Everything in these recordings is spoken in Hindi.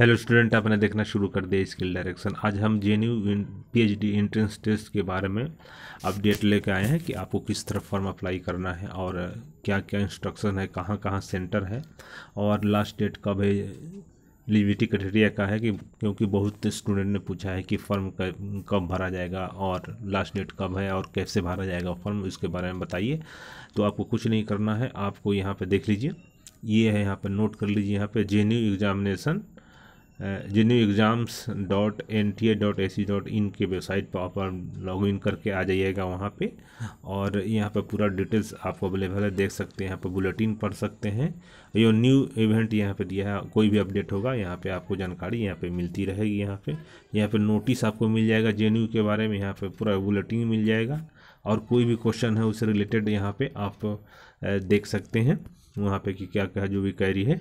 हेलो स्टूडेंट, आपने देखना शुरू कर दिया स्किल डायरेक्शन। आज हम जेएनयू पीएचडी एंट्रेंस टेस्ट के बारे में अपडेट लेकर आए हैं कि आपको किस तरह फॉर्म अप्लाई करना है और क्या क्या इंस्ट्रक्शन है, कहाँ कहाँ सेंटर है और लास्ट डेट कब है। एलिजिबिलिटी क्राइटेरिया का है कि क्योंकि बहुत स्टूडेंट ने पूछा है कि फॉर्म कब भरा जाएगा और लास्ट डेट कब है और कैसे भरा जाएगा फॉर्म, उसके बारे में बताइए। तो आपको कुछ नहीं करना है, आपको यहाँ पर देख लीजिए, ये है, यहाँ पर नोट कर लीजिए। यहाँ पर जेएनयू एग्जामिनेशन JNU exams.nta.ac.in के वेबसाइट पर आप लॉगिन करके आ जाइएगा वहाँ पे, और यहाँ पर पूरा डिटेल्स आपको अवेलेबल है, देख सकते हैं। यहाँ पर बुलेटिन पढ़ सकते हैं, ये न्यू इवेंट यहाँ पे दिया है, कोई भी अपडेट होगा यहाँ पे आपको जानकारी यहाँ पे मिलती रहेगी। यहाँ पे नोटिस आपको मिल जाएगा JNU के बारे में, यहाँ पर पूरा बुलेटिन मिल जाएगा और कोई भी क्वेश्चन है उससे रिलेटेड यहाँ पर आप देख सकते हैं वहाँ पर कि क्या क्या जो भी क्वेरी है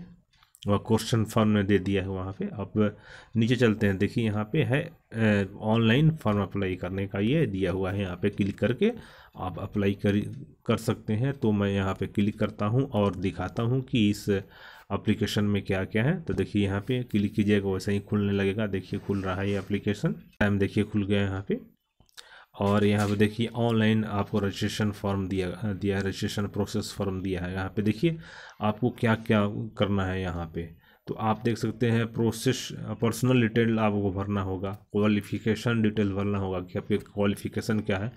वह क्वेश्चन फॉर्म ने दे दिया है वहाँ पे। अब नीचे चलते हैं, देखिए यहाँ पे है ऑनलाइन फॉर्म अप्लाई करने का, ये दिया हुआ है, यहाँ पे क्लिक करके आप अप्लाई कर सकते हैं। तो मैं यहाँ पे क्लिक करता हूँ और दिखाता हूँ कि इस एप्लीकेशन में क्या क्या है। तो देखिए यहाँ पे क्लिक कीजिएगा, वैसे ही खुलने लगेगा। देखिए खुल रहा है ये एप्लीकेशन, टाइम देखिए खुल गया यहाँ पर। और यहाँ पे देखिए ऑनलाइन आपको रजिस्ट्रेशन फॉर्म दिया है, रजिस्ट्रेशन प्रोसेस फॉर्म दिया है। यहाँ पे देखिए आपको क्या क्या करना है यहाँ पे, तो आप देख सकते हैं। प्रोसेस पर्सनल डिटेल आपको भरना होगा, क्वालिफिकेशन डिटेल भरना होगा कि आपके क्वालिफिकेशन क्या है।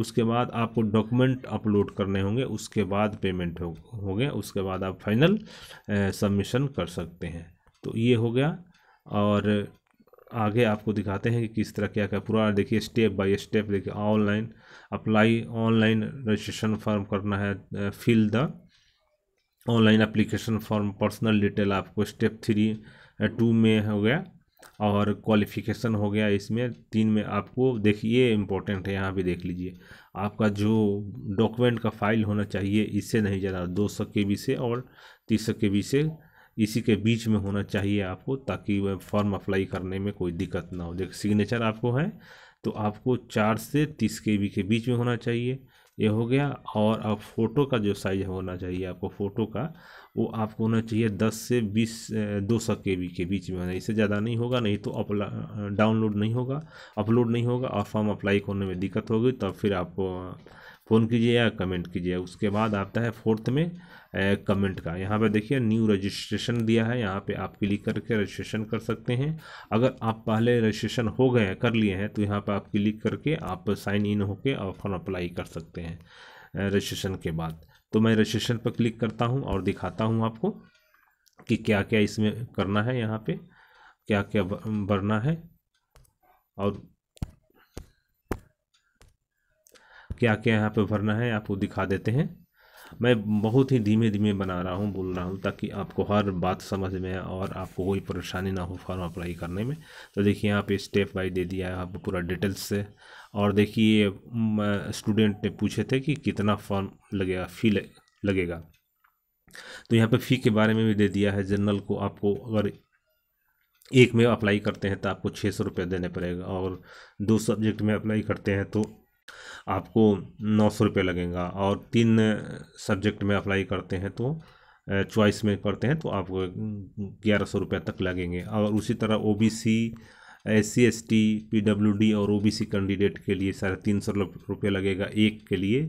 उसके बाद आपको डॉक्यूमेंट अपलोड करने होंगे, उसके बाद पेमेंट हो गया, उसके बाद आप फाइनल सबमिशन कर सकते हैं। तो ये हो गया, और आगे आपको दिखाते हैं कि किस तरह क्या क्या पूरा। देखिए स्टेप बाय स्टेप, देखिए online apply, online registration form करना है, fill the online application form, personal detail आपको स्टेप 3-2 में हो गया, और क्वालिफिकेशन हो गया इसमें 3 में। आपको देखिए इम्पोर्टेंट है, यहाँ भी देख लीजिए, आपका जो डॉक्यूमेंट का फाइल होना चाहिए इससे नहीं ज़्यादा, 200 KB से और 300 KB से, इसी के बीच में होना चाहिए आपको, ताकि वह फॉर्म अप्लाई करने में कोई दिक्कत ना हो। देखिए सिग्नेचर आपको है तो आपको 4 से 30 KB के बीच में होना चाहिए, ये हो गया। और अब फ़ोटो का जो साइज होना चाहिए आपको, फ़ोटो का वो आपको होना चाहिए 10 से 20, 200 KB के बीच में होना, इससे ज़्यादा नहीं होगा, नहीं तो डाउनलोड नहीं होगा, अपलोड नहीं होगा और फॉर्म अप्लाई करने में दिक्कत होगी। तब फिर आप फ़ोन कीजिए या कमेंट कीजिए। उसके बाद आता है 4th में कमेंट का, यहाँ पे देखिए न्यू रजिस्ट्रेशन दिया है, यहाँ पे आप क्लिक करके रजिस्ट्रेशन कर सकते हैं। अगर आप पहले रजिस्ट्रेशन हो गए कर लिए हैं तो यहाँ पे आप क्लिक करके आप साइन इन होके और फॉर्म अप्लाई कर सकते हैं रजिस्ट्रेशन के बाद। तो मैं रजिस्ट्रेशन पर क्लिक करता हूँ और दिखाता हूँ आपको कि क्या क्या इसमें करना है, यहाँ पर क्या क्या भरना है और क्या क्या यहाँ पे भरना है आपको दिखा देते हैं। मैं बहुत ही धीमे धीमे बना रहा हूँ, बोल रहा हूँ, ताकि आपको हर बात समझ में आए और आपको कोई परेशानी ना हो फॉर्म अप्लाई करने में। तो देखिए यहाँ पे स्टेप बाई दे दिया है आपको पूरा डिटेल्स से। और देखिए स्टूडेंट ने पूछे थे कि कितना फॉर्म लगेगा, फी लगेगा, तो यहाँ पर फ़ी के बारे में भी दे दिया है। जनरल को आपको अगर एक में अप्लाई करते हैं तो आपको 600 रुपये देने पड़ेगा, और 2 सब्जेक्ट में अप्लाई करते हैं तो आपको 900 रुपये लगेगा, और 3 सब्जेक्ट में अप्लाई करते हैं तो चॉइस में करते हैं तो आपको 1100 रुपये तक लगेंगे। और उसी तरह OBC, SC, ST, PWD और OBC कैंडिडेट के लिए 350 रुपये लगेगा एक के लिए,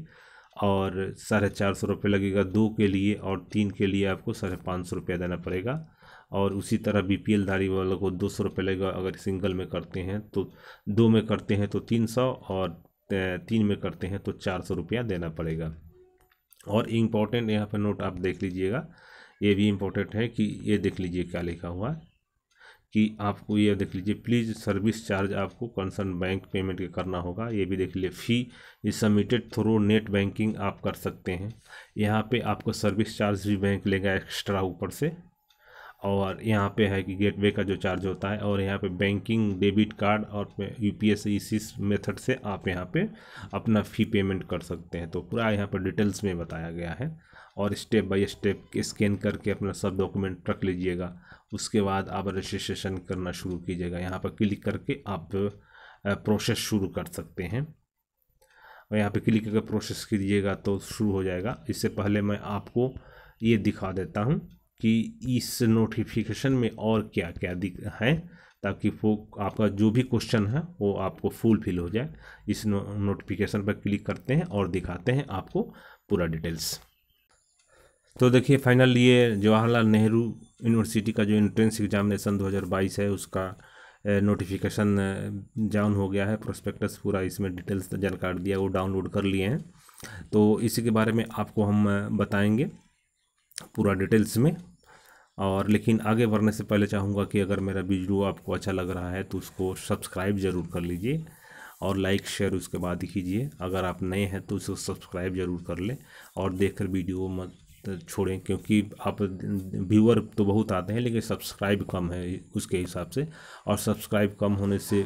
और 450 रुपये लगेगा 2 के लिए, और 3 के लिए आपको 550 रुपये देना पड़ेगा। और उसी तरह BPLधारी वालों को 200 रुपये लगेगा अगर सिंगल में करते हैं, तो 2 में करते हैं तो 300, और 3 में करते हैं तो 400 रुपया देना पड़ेगा। और इम्पोर्टेंट यहाँ पर नोट आप देख लीजिएगा, ये भी इम्पोर्टेंट है कि ये देख लीजिए क्या लिखा हुआ है कि आपको, ये देख लीजिए, प्लीज़ सर्विस चार्ज आपको कंसर्न बैंक पेमेंट करना होगा। ये भी देख लीजिए, fee is submitted through net banking आप कर सकते हैं। यहाँ पे आपको सर्विस चार्ज भी बैंक लेगा एक्स्ट्रा ऊपर से, और यहाँ पे है कि गेटवे का जो चार्ज होता है, और यहाँ पे बैंकिंग, डेबिट कार्ड और UPSEA मेथड से आप यहाँ पे अपना फ़ी पेमेंट कर सकते हैं। तो पूरा यहाँ पर डिटेल्स में बताया गया है, और स्टेप बाय स्टेप स्कैन करके अपना सब डॉक्यूमेंट रख लीजिएगा। उसके बाद आप रजिस्ट्रेशन करना शुरू कीजिएगा, यहाँ पर क्लिक करके आप प्रोसेस शुरू कर सकते हैं, और यहाँ पर क्लिक करके प्रोसेस कीजिएगा तो शुरू हो जाएगा। इससे पहले मैं आपको ये दिखा देता हूँ कि इस नोटिफिकेशन में और क्या क्या है, ताकि वो आपका जो भी क्वेश्चन है वो आपको फुलफिल हो जाए। इस नोटिफिकेशन पर क्लिक करते हैं और दिखाते हैं आपको पूरा डिटेल्स। तो देखिए फाइनल ये जवाहरलाल नेहरू यूनिवर्सिटी का जो एंट्रेंस एग्जामिनेशन 2022 है उसका नोटिफिकेशन डाउन हो गया है। प्रोस्पेक्टस पूरा इसमें डिटेल्स जानकारी दिया, वो डाउनलोड कर लिए हैं। तो इसी के बारे में आपको हम बताएंगे पूरा डिटेल्स में। और लेकिन आगे बढ़ने से पहले चाहूँगा कि अगर मेरा वीडियो आपको अच्छा लग रहा है तो उसको सब्सक्राइब ज़रूर कर लीजिए और लाइक शेयर उसके बाद कीजिए। अगर आप नए हैं तो उसको सब्सक्राइब ज़रूर कर लें और देखकर वीडियो मत छोड़ें, क्योंकि आप व्यूअर तो बहुत आते हैं लेकिन सब्सक्राइब कम है उसके हिसाब से, और सब्सक्राइब कम होने से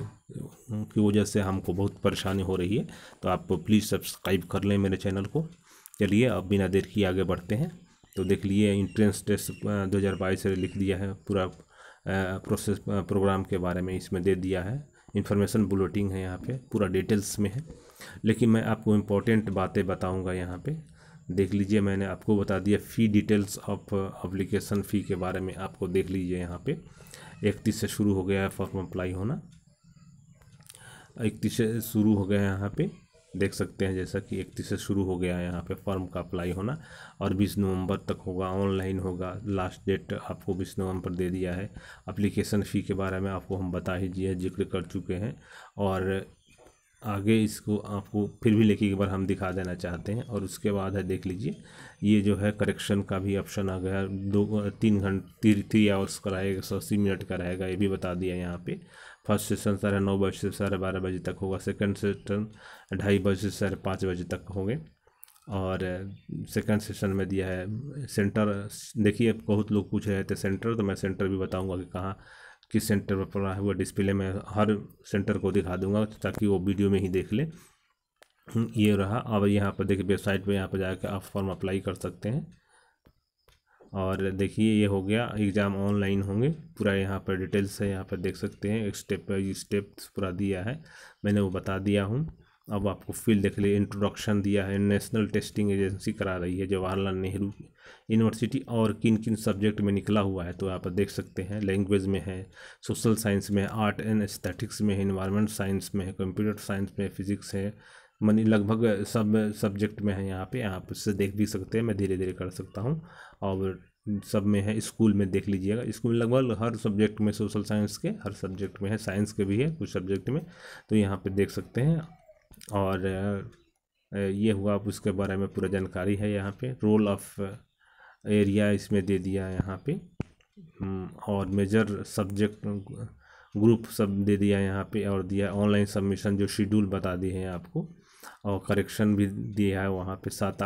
की वजह से हमको बहुत परेशानी हो रही है। तो आप प्लीज़ सब्सक्राइब कर लें मेरे चैनल को। चलिए अब बिना देर किए आगे बढ़ते हैं। तो देख लिए एंट्रेंस टेस्ट 2022 से लिख दिया है, पूरा प्रोसेस प्रोग्राम के बारे में इसमें दे दिया है, इन्फॉर्मेशन बुलेटिन है, यहाँ पे पूरा डिटेल्स में है। लेकिन मैं आपको इम्पोर्टेंट बातें बताऊंगा। यहाँ पे देख लीजिए मैंने आपको बता दिया fee details of application fee के बारे में आपको देख लीजिए। यहाँ पे 31 से शुरू हो गया है फॉर्म अप्लाई होना, 31 से शुरू हो गया है। यहाँ पे देख सकते हैं जैसा कि 31 से शुरू हो गया है यहाँ पे फॉर्म का अप्लाई होना, और 20 नवंबर तक होगा, ऑनलाइन होगा। लास्ट डेट आपको 20 नवंबर दे दिया है। एप्लीकेशन फ़ी के बारे में आपको हम बता ही दिए, जिक्र कर चुके हैं, और आगे इसको आपको फिर भी लेके एक बार हम दिखा देना चाहते हैं। और उसके बाद है देख लीजिए ये जो है करेक्शन का भी ऑप्शन आ गया, 3 आवर्स का रहेगा, 180 मिनट का रहेगा, ये भी बता दिया यहाँ पे। फर्स्ट सेशन 9:30 बजे से 12:30 बजे तक होगा, सेकंड सेशन 2:30 बजे से 5:30 बजे तक होंगे। और सेकंड सेशन में दिया है सेंटर, देखिए बहुत लोग पूछ रहे थे सेंटर, तो मैं सेंटर भी बताऊँगा कि कहाँ किस सेंटर पर पड़ा हुआ, डिस्प्ले में हर सेंटर को दिखा दूंगा ताकि वो वीडियो में ही देख ले। ये रहा। अब यहाँ पर देखिए वेबसाइट पे यहाँ पर जाकर आप फॉर्म अप्लाई कर सकते हैं। और देखिए ये हो गया, एग्ज़ाम ऑनलाइन होंगे, पूरा यहाँ पर डिटेल्स है, यहाँ पर देख सकते हैं स्टेप बाई स्टेप पूरा दिया है, मैंने वो बता दिया हूँ। अब आपको फील्ड देख ले, इंट्रोडक्शन दिया है, नेशनल टेस्टिंग एजेंसी करा रही है जवाहरलाल नेहरू यूनिवर्सिटी, और किन किन सब्जेक्ट में निकला हुआ है तो यहाँ पर देख सकते हैं। लैंग्वेज में है, सोशल साइंस में है, आर्ट एंड एस्थेटिक्स में है, इन्वायरमेंट साइंस में है, कंप्यूटर साइंस में, फिजिक्स है, मानी लगभग सब सब्जेक्ट में है। यहाँ पे आप से देख भी सकते हैं, मैं धीरे धीरे कर सकता हूँ। और सब में है, स्कूल में देख लीजिएगा, स्कूल लगभग हर सब्जेक्ट में, सोशल साइंस के हर सब्जेक्ट में है, साइंस के भी है कुछ सब्जेक्ट में, तो यहाँ पर देख सकते हैं। और ये हुआ, आप उसके बारे में पूरा जानकारी है यहाँ पे। रोल ऑफ एरिया इसमें दे दिया है यहाँ पे, और मेजर सब्जेक्ट ग्रुप सब दे दिया है यहाँ पे, और दिया ऑनलाइन सबमिशन जो शेड्यूल बता दिए हैं आपको, और करेक्शन भी दिया है वहाँ पे। 7,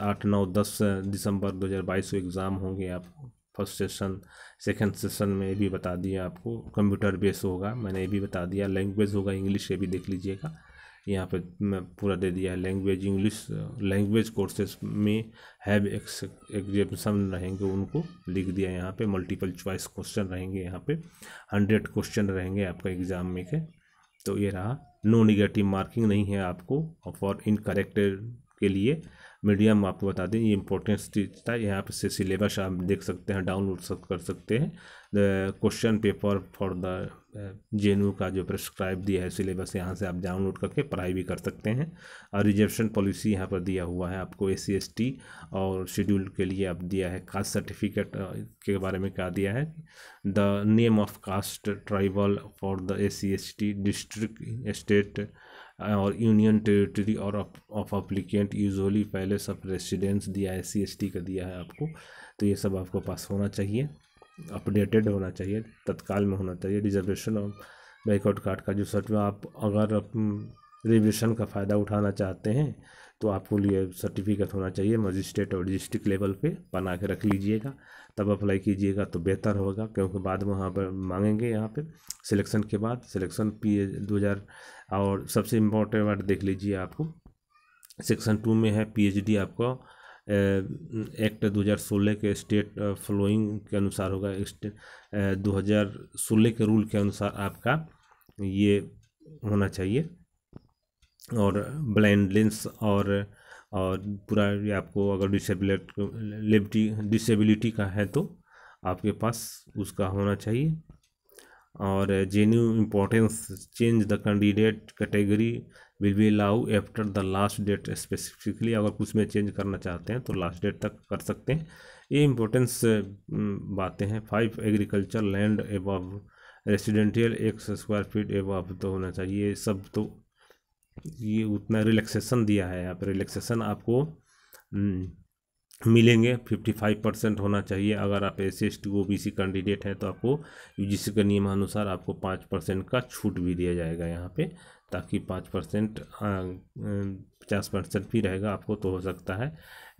8, 9, 10 दिसंबर 2022 को एग्ज़ाम होंगे आपको, फर्स्ट सेशन सेकंड सेशन में ये भी बता दिया आपको। कंप्यूटर बेस होगा, मैंने ये भी बता दिया। लैंग्वेज होगा इंग्लिश, ये भी देख लीजिएगा, यहाँ पे मैं पूरा दे दिया है। लैंग्वेज इंग्लिश लैंग्वेज कोर्सेज में हैव एग्जाम्सन रहेंगे, उनको लिख दिया यहाँ पे। मल्टीपल चॉइस क्वेश्चन रहेंगे यहाँ पे, 100 क्वेश्चन रहेंगे आपका एग्ज़ाम में के। तो ये रहा। नो निगेटिव मार्किंग नहीं है आपको, और फॉर इनकरेक्ट के लिए मीडियम आपको बता दें, ये इंपॉर्टेंस चीज़ था। यहाँ पर से सिलेबस आप देख सकते हैं, डाउनलोड कर सकते हैं। Question paper for the JNU का जो प्रिस्क्राइब दिया है सिलेबस, यहाँ से आप डाउनलोड करके पढ़ाई भी कर सकते हैं। और रिजर्वेशन पॉलिसी यहाँ पर दिया हुआ है आपको, SC ST और शेड्यूल के लिए आप दिया है। कास्ट सर्टिफिकेट के बारे में क्या दिया है, the name of caste tribal for the SC ST district state और यूनियन टेरिटरी और of applicant usually place of residence दिया है, SC ST का दिया है आपको। तो ये सब आपको पास होना चाहिए, अपडेटेड होना चाहिए, तत्काल में होना चाहिए। रिजर्वेशन और बैकआउट कार्ड का जो सर्टिफिकेट, आप अगर रिजर्वेशन का फ़ायदा उठाना चाहते हैं तो आपको लिए सर्टिफिकेट होना चाहिए, मजिस्ट्रेट और डिस्ट्रिक्ट लेवल पे बना के रख लीजिएगा, तब अप्लाई कीजिएगा तो बेहतर होगा, क्योंकि बाद वहाँ पर मांगेंगे यहाँ पे सिलेक्शन के बाद। सिलेक्शन PA 2000, और सबसे इम्पोर्टेंट वर्ड देख लीजिए आपको सेक्शन 2 में है PhD आपका एक्ट 2016 के स्टेट फ्लोइंग के अनुसार होगा, 2016 के रूल के अनुसार आपका ये होना चाहिए। और ब्लाइंडनेस और और पूरा आपको अगर डिसेबिलिटी का है तो आपके पास उसका होना चाहिए। और JNU importance change the candidate category will be allow after the last date, specifically अगर कुछ में चेंज करना चाहते हैं तो लास्ट डेट तक कर सकते हैं। ये इम्पोर्टेंस बातें हैं। 5 agriculture land above residential 1 square feet above तो होना चाहिए सब, तो ये उतना रिलैक्सेशन दिया है यहाँ पर। रिलैक्सेशन आपको मिलेंगे 55% होना चाहिए। अगर आप SC/ST/OBC कैंडिडेट हैं तो आपको UGC के नियमानुसार आपको 5% का छूट भी दिया जाएगा यहाँ पे, ताकि 5% 50% भी रहेगा आपको, तो हो सकता है।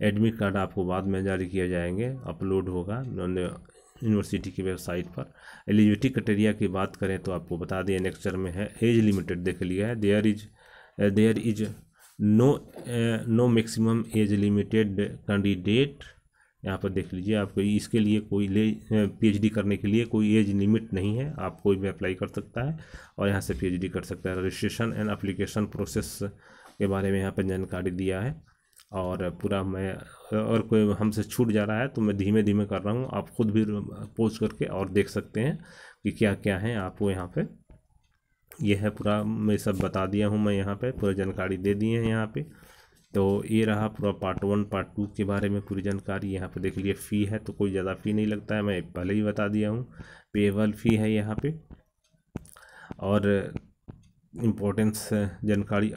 एडमिट कार्ड आपको बाद में जारी किया जाएंगे, अपलोड होगा यूनिवर्सिटी की वेबसाइट पर। एलिजिबिलिटी क्राइटेरिया की बात करें तो आपको बता दिया नेक्स्चर में है। एज लिमिटेड देख लिया है। There is no maximum age limited candidate, यहाँ पर देख लीजिए। आपको इसके लिए कोई PhD करने के लिए कोई एज लिमिट नहीं है, आप कोई भी अप्लाई कर सकता है और यहाँ से PhD कर सकता है। रजिस्ट्रेशन एंड एप्लीकेशन प्रोसेस के बारे में यहाँ पर जानकारी दिया है। और पूरा मैं और कोई हमसे छूट जा रहा है तो मैं धीमे धीमे कर रहा हूँ, आप खुद भी पोस्ट करके और देख सकते हैं कि क्या क्या है। आपको यहाँ पर यह है पूरा, मैं सब बता दिया हूँ, मैं यहाँ पे पूरा जानकारी दे दी है यहाँ पे। तो ये रहा पूरा पार्ट 1 पार्ट 2 के बारे में पूरी जानकारी यहाँ पे देख लिए। फ़ी है तो कोई ज़्यादा फ़ी नहीं लगता है, मैं पहले ही बता दिया हूँ। पेएबल फ़ी है यहाँ पे। और इम्पोर्टेंस जानकारी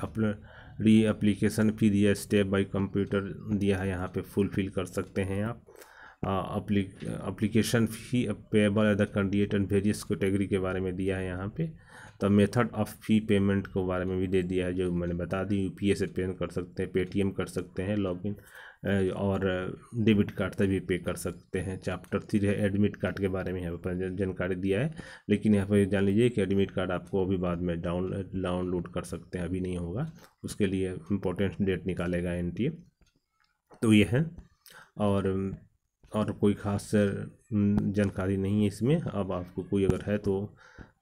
री एप्लीकेशन फ़ी दिया, स्टेप बाय कंप्यूटर दिया है यहाँ पर, फुलफिल कर सकते हैं आप। Application fee payable at the candidate and various category के बारे में दिया है यहाँ पे। तो मेथड ऑफ फी पेमेंट के बारे में भी दे दिया है, जो मैंने बता दी। UPI से पे कर सकते हैं, PAYTM कर सकते हैं, लॉगिन और डेबिट कार्ड से भी पे कर सकते हैं। चैप्टर 3 है एडमिट कार्ड के बारे में यहाँ पर जानकारी दिया है, लेकिन यहाँ पर जान लीजिए कि एडमिट कार्ड आपको अभी बाद में डाउनलोड कर सकते हैं, अभी नहीं होगा, उसके लिए इम्पोर्टेंट डेट निकालेगा NTA। तो ये है और कोई ख़ास जानकारी नहीं है इसमें। अब आपको कोई अगर है तो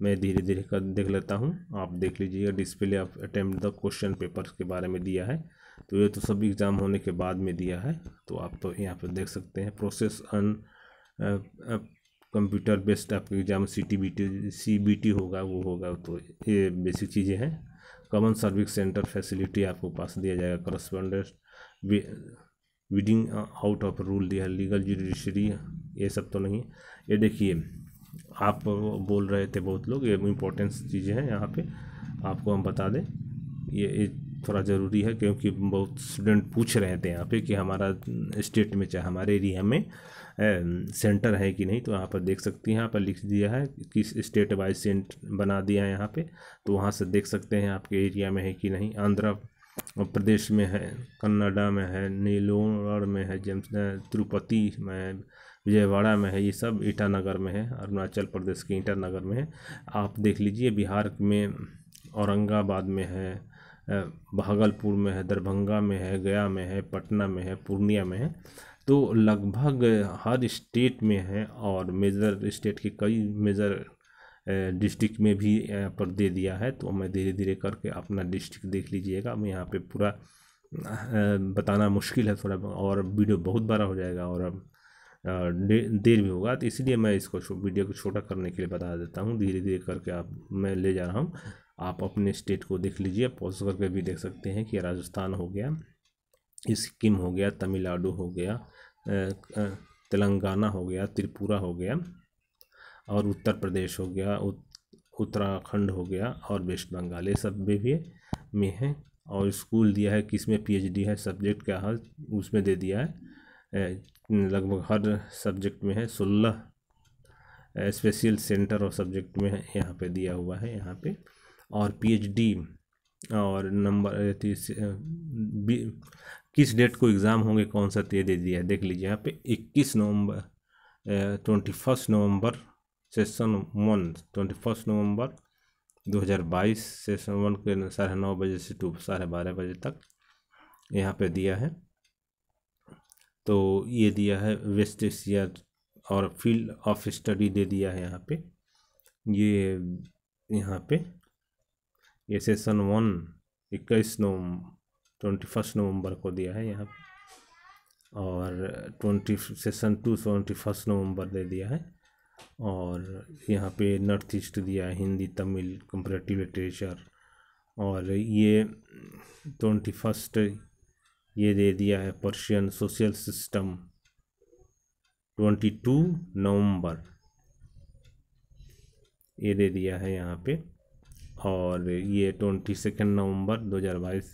मैं धीरे धीरे कर देख लेता हूं, आप देख लीजिएगा। Display of attempt the question paper के बारे में दिया है, तो ये तो सब एग्ज़ाम होने के बाद में दिया है, तो आप तो यहां पर देख सकते हैं। प्रोसेस ऑन कंप्यूटर बेस्ड आपके एग्ज़ाम CBT होगा, वो होगा, तो ये बेसिक चीज़ें हैं। कॉमन सर्विस सेंटर फैसिलिटी आपको पास दिया जाएगा। Correspondence reading out of rule दिया, लीगल जुडिशरी, ये सब तो नहीं है। ये देखिए आप बोल रहे थे बहुत लोग, ये इम्पोर्टेंस चीज़ें हैं यहाँ पे, आपको हम बता दें। ये थोड़ा ज़रूरी है क्योंकि बहुत स्टूडेंट पूछ रहे थे यहाँ पे कि हमारा स्टेट में चाहे हमारे एरिया में सेंटर है कि नहीं, तो यहाँ पर देख सकती हैं। यहाँ पर लिख दिया है कि स्टेट वाइज सेंटर बना दिया है यहाँ पर, तो वहाँ से देख सकते हैं आपके एरिया में है कि नहीं। आंध्र प्रदेश में है, कन्नड़ा में है, नेल्लोर में है, तिरुपति में है, विजयवाड़ा में है, ये सब ईटानगर में है, अरुणाचल प्रदेश के ईटानगर में है, आप देख लीजिए। बिहार में औरंगाबाद में है, भागलपुर में है, दरभंगा में है, गया में है, पटना में है, पूर्णिया में है, तो लगभग हर स्टेट में है। और मेजर स्टेट के कई मेजर डिस्ट्रिक्ट में भी पर दे दिया है, तो मैं धीरे धीरे करके अपना डिस्ट्रिक्ट देख लीजिएगा। मैं यहाँ पे पूरा बताना मुश्किल है थोड़ा, और वीडियो बहुत बड़ा हो जाएगा और अब देर भी होगा, तो इसलिए मैं इसको वीडियो को छोटा करने के लिए बता देता हूँ। धीरे धीरे करके आप मैं ले जा रहा हूँ, आप अपने स्टेट को देख लीजिए, पॉज करके भी देख सकते हैं कि राजस्थान हो गया, सिक्किम हो गया, तमिलनाडु हो गया, तेलंगाना हो गया, त्रिपुरा हो गया, और उत्तर प्रदेश हो गया, उत्तराखंड हो गया, और वेस्ट बंगाल, ये सब में है। और स्कूल दिया है किस में PhD है, सब्जेक्ट क्या है उसमें दे दिया है, लगभग हर सब्जेक्ट में है। 16 स्पेशल सेंटर और सब्जेक्ट में है यहाँ पे दिया हुआ है यहाँ पे। और PhD और नंबर किस डेट को एग्ज़ाम होंगे कौन सा, ये दे दिया है, देख लीजिए यहाँ पे। 21 नवंबर 21 नवंबर सेशन 1, 21 नवंबर 2022 सेशन 1 के 9:30 बजे से 12:30 बजे तक यहाँ पे दिया है। तो ये दिया है वेस्ट एशिया और फील्ड ऑफ स्टडी दे दिया है यहाँ पे। ये सेशन 1 21 नवंबर 21 नवंबर को दिया है यहाँ पे, और सेशन 2 21 नवंबर दे दिया है। और यहाँ पे नॉर्थ ईस्ट दिया है, हिंदी, तमिल, कंपैरेटिव लिटरेचर, और ये 21 ये दे दिया है पर्शियन सोशल सिस्टम 22 नवंबर ये दे दिया है यहाँ पे। और ये 22 नवंबर 2022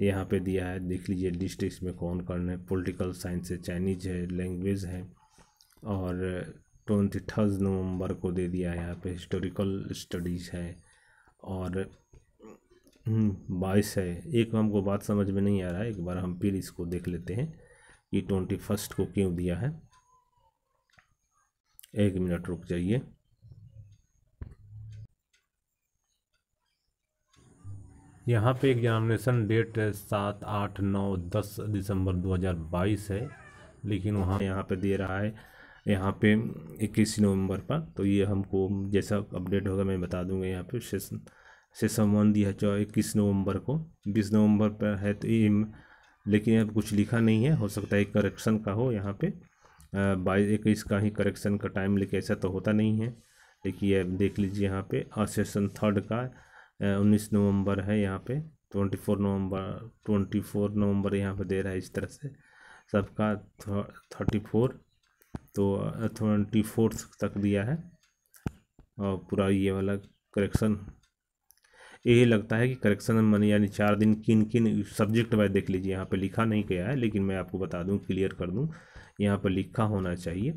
यहाँ पे दिया है। देख लीजिए डिस्ट्रिक्ट में कौन कौन है, पॉलिटिकल साइंस है, चाइनीज है, लैंग्वेज है। और 23 नवंबर को दे दिया है यहाँ पे हिस्टोरिकल स्टडीज़ है। और 22 है, एक हमको बात समझ में नहीं आ रहा है, एक बार हम फिर इसको देख लेते हैं कि 21 को क्यों दिया है। एक मिनट रुक जाइए। यहाँ पे एग्जामिनेशन डेट 7, 8, 9, 10 दिसंबर 2022 है, लेकिन वहाँ यहाँ पे दे रहा है यहाँ पे 21 नवंबर पर। तो ये हमको जैसा अपडेट होगा मैं बता दूंगा। यहाँ पे सेशन 1 दिया है 21 नवंबर को, 20 नवंबर पर है। तो ये लेकिन अब कुछ लिखा नहीं है, हो सकता है करेक्शन का हो यहाँ पे 21 का ही करेक्शन का टाइम, लेकिन ऐसा तो होता नहीं है। देखिए देख लीजिए यहाँ पे। और सेशन 3 का 19 नवंबर है यहाँ पे, 24 नवंबर यहाँ पे दे रहा है। इस तरह से सबका 34 तो 24 तक दिया है। और पूरा ये वाला करेक्शन यही लगता है कि करेक्शन मन यानी 4 दिन किन किन सब्जेक्ट वाइज। देख लीजिए यहाँ पे लिखा नहीं गया है, लेकिन मैं आपको बता दूँ, क्लियर कर दूँ, यहाँ पे लिखा होना चाहिए,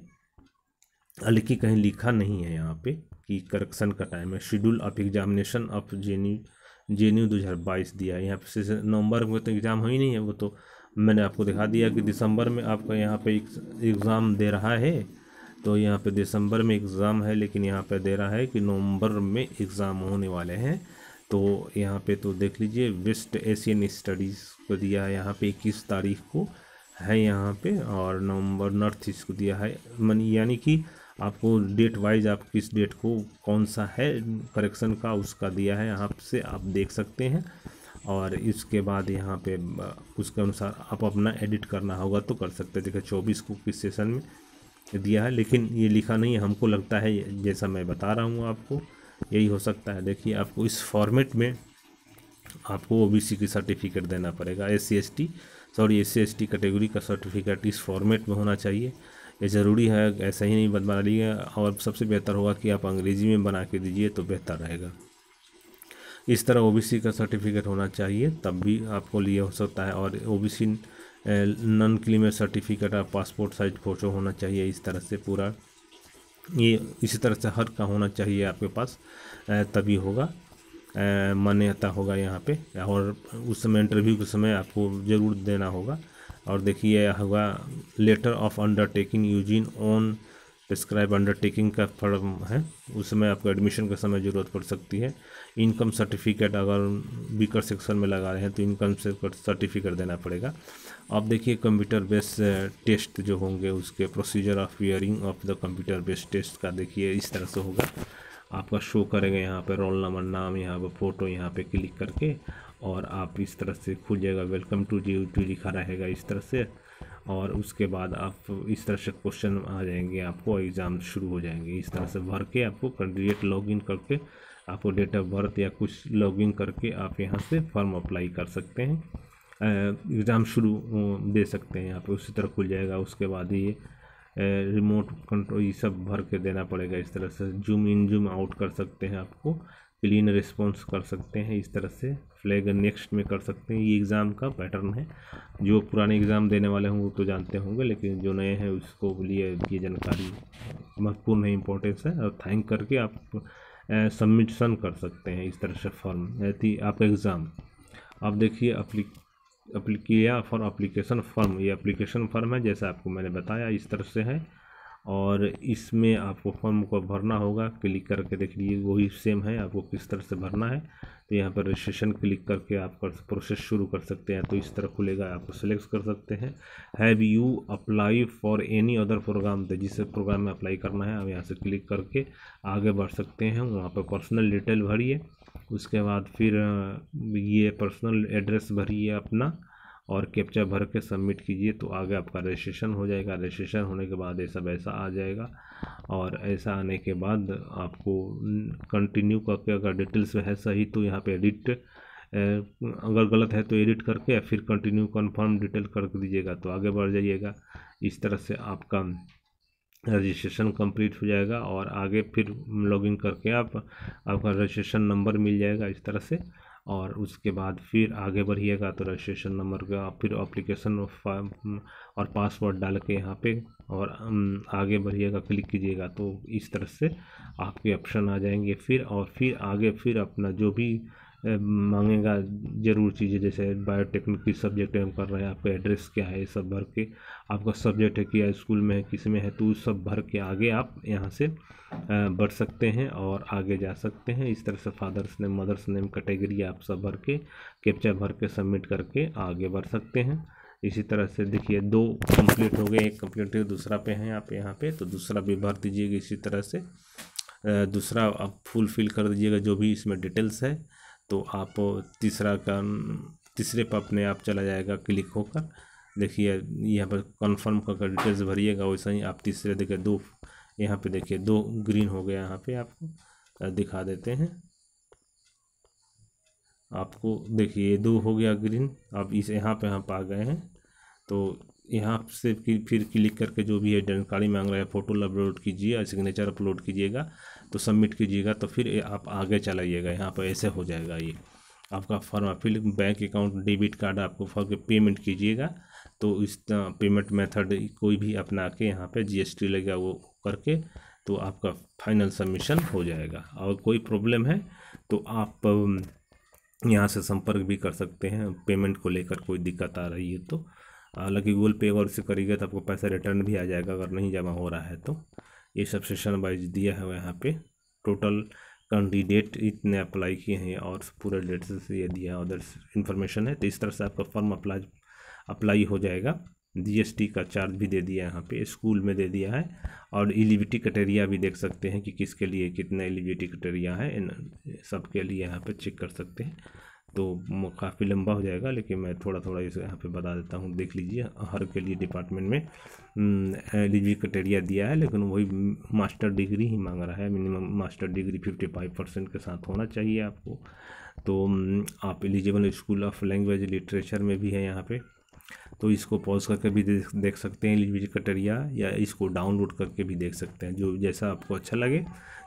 लेकिन कहीं लिखा नहीं है यहाँ पे कि करेक्शन का टाइम है। Schedule of examination of JNU 2022 दिया है यहाँ पे। नवंबर में तो एग्ज़ाम हो ही नहीं है, वो तो मैंने आपको दिखा दिया कि दिसंबर में आपका यहाँ पे एग्ज़ाम दे रहा है। तो यहाँ पे दिसंबर में एग्ज़ाम है, लेकिन यहाँ पे दे रहा है कि नवंबर में एग्ज़ाम होने वाले हैं। तो यहाँ पे तो देख लीजिए वेस्ट एशियन स्टडीज़ को दिया है यहाँ पे 21 तारीख को है यहाँ पे। और नवंबर नॉर्थ ईस्ट को दिया है। मन यानी कि आपको डेट वाइज आप किस डेट को कौन सा है करेक्शन का उसका दिया है, यहाँ से आप देख सकते हैं। और इसके बाद यहाँ पे उसके अनुसार आप अपना एडिट करना होगा तो कर सकते हैं। देखिए 24 को किस सेशन में दिया है, लेकिन ये लिखा नहीं है। हमको लगता है जैसा मैं बता रहा हूँ आपको यही हो सकता है। देखिए आपको इस फॉर्मेट में आपको ओबीसी की सर्टिफिकेट देना पड़ेगा, एससी एसटी कैटेगरी का सर्टिफिकेट इस फॉर्मेट में होना चाहिए। ये ज़रूरी है, ऐसा ही नहीं बना लीजिए। और सबसे बेहतर होगा कि आप अंग्रेज़ी में बना के दीजिए तो बेहतर रहेगा। इस तरह ओबीसी का सर्टिफिकेट होना चाहिए तब भी आपको लिए हो सकता है। और ओबीसी नॉन क्लेम सर्टिफिकेट और पासपोर्ट साइज फ़ोटो होना चाहिए। इस तरह से पूरा ये इसी तरह से हर का होना चाहिए आपके पास, तभी होगा, मान्यता होगा यहाँ पे। और उस समय इंटरव्यू के समय आपको ज़रूर देना होगा। और देखिए होगा letter of undertaking using on prescribe undertaking का फॉर्म है, उसमें आपको एडमिशन के समय ज़रूरत पड़ सकती है। इनकम सर्टिफिकेट अगर बीकर सेक्शन में लगा रहे हैं तो इनकम सर्टिफिकेट देना पड़ेगा। अब देखिए कंप्यूटर बेस्ड टेस्ट जो होंगे उसके procedure of hearing of the computer based test का देखिए इस तरह से होगा। आपका शो करेंगे यहाँ पे रोल नंबर, नाम, यहाँ पे फ़ोटो, यहाँ पे क्लिक करके, और आप इस तरह से खुल जाएगा। वेलकम टू JNU लिखा रहेगा इस तरह से। और उसके बाद आप इस तरह से क्वेश्चन आ जाएंगे, आपको एग्ज़ाम शुरू हो जाएंगे। इस तरह से भर के आपको कैंडिडेट लॉगिन करके आपको डेट ऑफ बर्थ या कुछ लॉगिन करके आप यहाँ से फॉर्म अप्लाई कर सकते हैं, एग्ज़ाम शुरू दे सकते हैं। यहाँ पर उसी तरह खुल जाएगा। उसके बाद ये रिमोट कंट्रोल ये सब भर के देना पड़ेगा। इस तरह से जूम इन जूम आउट कर सकते हैं, आपको क्लीन रिस्पॉन्स कर सकते हैं, इस तरह से फ्लैग नेक्स्ट में कर सकते हैं। ये एग्ज़ाम का पैटर्न है। जो पुराने एग्ज़ाम देने वाले होंगे तो जानते होंगे, लेकिन जो नए हैं उसको लिए ये जानकारी महत्वपूर्ण है, इम्पोर्टेंस है। और थैंक करके आप सबमिशन कर सकते हैं इस तरह से फॉर्म यदि आपका एग्ज़ाम। आप देखिए अप्लीकिया फॉर एप्लीकेशन फॉर्म, ये एप्लीकेशन फॉर्म है जैसा आपको मैंने बताया इस तरह से है। और इसमें आपको फॉर्म को भरना होगा, क्लिक करके देख लीजिए वही सेम है, आपको किस तरह से भरना है। तो यहाँ पर रजिस्ट्रेशन क्लिक करके आप प्रोसेस शुरू कर सकते हैं। तो इस तरह खुलेगा, आपको सिलेक्ट कर सकते हैं। Have you apply for any other programme, तो जिस प्रोग्राम में अप्लाई करना है आप यहाँ से क्लिक करके आगे बढ़ सकते हैं। वहाँ पर पर्सनल डिटेल भरिए, उसके बाद फिर ये पर्सनल एड्रेस भरिए अपना और कैप्चा भर के सबमिट कीजिए, तो आगे आपका रजिस्ट्रेशन हो जाएगा। रजिस्ट्रेशन होने के बाद ऐसा वैसा आ जाएगा और ऐसा आने के बाद आपको कंटिन्यू करके अगर डिटेल्स है सही तो यहाँ पे एडिट, अगर गलत है तो एडिट करके फिर कंटिन्यू कंफर्म डिटेल कर दीजिएगा तो आगे बढ़ जाइएगा। इस तरह से आपका रजिस्ट्रेशन कंप्लीट हो जाएगा और आगे फिर लॉगिन करके आपका रजिस्ट्रेशन नंबर मिल जाएगा इस तरह से, और उसके बाद फिर आगे बढ़िएगा तो रजिस्ट्रेशन नंबर का फिर एप्लीकेशन और पासवर्ड डाल के यहाँ पे और आगे बढ़िएगा, क्लिक कीजिएगा तो इस तरह से आपके ऑप्शन आ जाएंगे फिर। और फिर आगे फिर अपना जो भी मांगेगा जरूर चीज़ें, जैसे बायोटेक्निकल सब्जेक्ट हम कर रहे हैं, आपका एड्रेस क्या है सब भर के, आपका सब्जेक्ट है क्या, स्कूल में है, किस में है, तो सब भर के आगे आप यहाँ से बढ़ सकते हैं और आगे जा सकते हैं। इस तरह से father's name, mother's name, category आप सब भर के कैप्चा भर के सबमिट करके आगे बढ़ सकते हैं। इसी तरह से देखिए दो कंप्लीट हो गए, एक कंप्लीट हो, दूसरा पे हैं आप यहाँ पे, तो दूसरा भी भर दीजिएगा। इसी तरह से दूसरा आप फुलफिल कर दीजिएगा जो भी इसमें डिटेल्स है, तो आप तीसरा का तीसरे पर अपने आप चला जाएगा क्लिक होकर। देखिए यहाँ पर कंफर्म करके डिटेल्स भरिएगा, वैसा ही आप तीसरे देखिए दो, यहाँ पे देखिए दो ग्रीन हो गया, यहाँ पे आपको दिखा देते हैं, आपको देखिए दो हो गया ग्रीन। आप इस यहाँ पे हम आ गए हैं तो यहाँ से फिर क्लिक करके जो भी है जानकारी मांग रहा है, फ़ोटो अपलोड कीजिए, सिग्नेचर अपलोड कीजिएगा तो सबमिट कीजिएगा, तो फिर आप आगे चलाइएगा। यहाँ पर ऐसे हो जाएगा ये आपका फॉर्म। फिर बैंक अकाउंट, डेबिट कार्ड आपको फॉर्म के पेमेंट कीजिएगा, तो इस पेमेंट मेथड कोई भी अपना के यहाँ पे जीएसटी लगेगा वो करके तो आपका फाइनल सबमिशन हो जाएगा। और कोई प्रॉब्लम है तो आप यहाँ से संपर्क भी कर सकते हैं, पेमेंट को लेकर कोई दिक्कत आ रही है तो, हालांकि गूगल पे अगर उससे करिएगा तो आपको पैसा रिटर्न भी आ जाएगा अगर नहीं जमा हो रहा है तो। ये सब सेशन वाइज दिया है यहाँ पे, टोटल कैंडिडेट इतने अप्लाई किए हैं और पूरा डिटेल्स ये दिया है, अदर्स इन्फॉर्मेशन है। तो इस तरह से आपका फॉर्म अप्लाई हो जाएगा। जीएसटी का चार्ज भी दे दिया है यहाँ पे, स्कूल में दे दिया है, और एलिजिबिलिटी क्राइटेरिया भी देख सकते हैं कि किसके लिए कितना एलिजिबिलिटी क्राइटेरिया है, इन सब के लिए यहाँ पर चेक कर सकते हैं। तो काफ़ी लंबा हो जाएगा लेकिन मैं थोड़ा थोड़ा इसे यहाँ पे बता देता हूँ। देख लीजिए हर के लिए डिपार्टमेंट में एलिजिबिलिटी क्राइटेरिया दिया है, लेकिन वही मास्टर डिग्री ही मांग रहा है, मिनिमम मास्टर डिग्री 55% के साथ होना चाहिए आपको। तो आप eligible school of language literature में भी है यहाँ पे, तो इसको पॉज करके भी देख सकते हैं एलिजिबिलिटी क्राइटेरिया, या इसको डाउनलोड करके भी देख सकते हैं, जो जैसा आपको अच्छा लगे,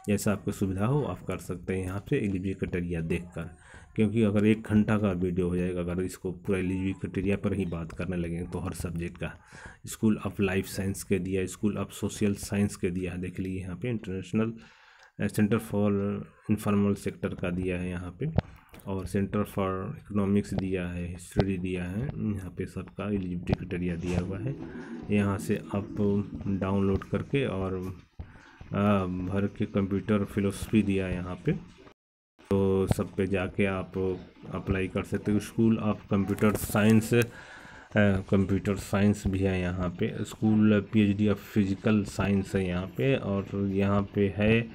जैसा आपको सुविधा हो आप कर सकते हैं यहाँ पे एलिजिबिलिटी क्राइटेरिया देखकर। क्योंकि अगर 1 घंटा का वीडियो हो जाएगा अगर इसको पूरा एलिजिबिलिटी क्राइटेरिया पर ही बात करने लगेंगे तो हर सब्जेक्ट का। स्कूल ऑफ लाइफ साइंस के दिया, स्कूल ऑफ सोशल साइंस के दिया है, देख लीजिए यहाँ पर international centre for informal sector का दिया है यहाँ पे, और सेंटर फॉर इकोनॉमिक्स दिया है, हिस्ट्री दिया है, यहाँ पे सबका एलिजिबिलिटी क्राइटेरिया दिया हुआ है। यहाँ से आप डाउनलोड करके और भर के, कंप्यूटर फिलोसफी दिया है यहाँ पे, तो सब पे जाके आप अप्लाई कर सकते हो। School of computer science, computer science भी है यहाँ पे, school PhD of physical science है यहाँ पे, और यहाँ पे है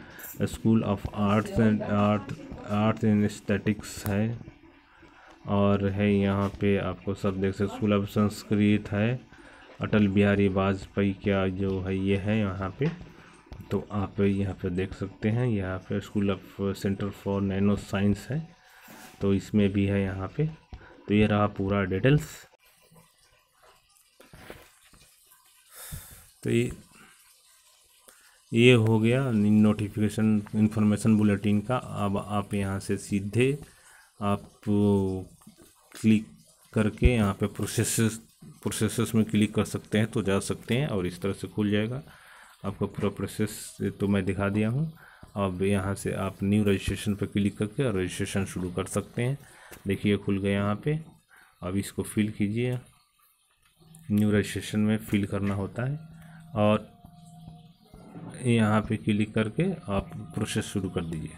school of arts and arts and statics है, और है यहाँ पे आपको सब देख सकते। स्कूल ऑफ संस्कृत है, अटल बिहारी वाजपेयी क्या जो है ये है यहाँ पे, तो आप यहाँ पे देख सकते हैं। यहाँ पे school of centre for nano science है, तो इसमें भी है यहाँ पे। तो ये रहा पूरा डिटेल्स। तो ये हो गया नोटिफिकेशन इन्फॉर्मेशन बुलेटिन का। अब आप यहाँ से सीधे आप क्लिक करके यहाँ पे प्रोसेस में क्लिक कर सकते हैं तो जा सकते हैं, और इस तरह से खुल जाएगा आपका पूरा प्रोसेस। तो मैं दिखा दिया हूँ। अब यहाँ से आप न्यू रजिस्ट्रेशन पर क्लिक करके और रजिस्ट्रेशन शुरू कर सकते हैं। देखिए खुल गया यहाँ पे। अब इसको फिल कीजिए, न्यू रजिस्ट्रेशन में फिल करना होता है, और यहाँ पे क्लिक करके आप प्रोसेस शुरू कर दीजिए।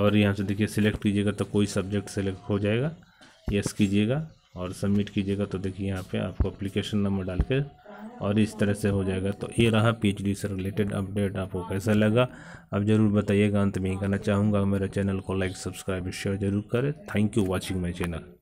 और यहाँ से देखिए सिलेक्ट कीजिएगा तो कोई सब्जेक्ट सेलेक्ट हो जाएगा, यस कीजिएगा और सबमिट कीजिएगा। तो देखिए यहाँ पे आपको एप्लीकेशन नंबर डाल के और इस तरह से हो जाएगा। तो ये रहा पीएचडी से रिलेटेड अपडेट, आपको कैसा लगा आप ज़रूर बताइएगा। अंत में ये कहना चाहूँगा, मेरे चैनल को लाइक सब्सक्राइब शेयर जरूर करें। Thank you watching my channel.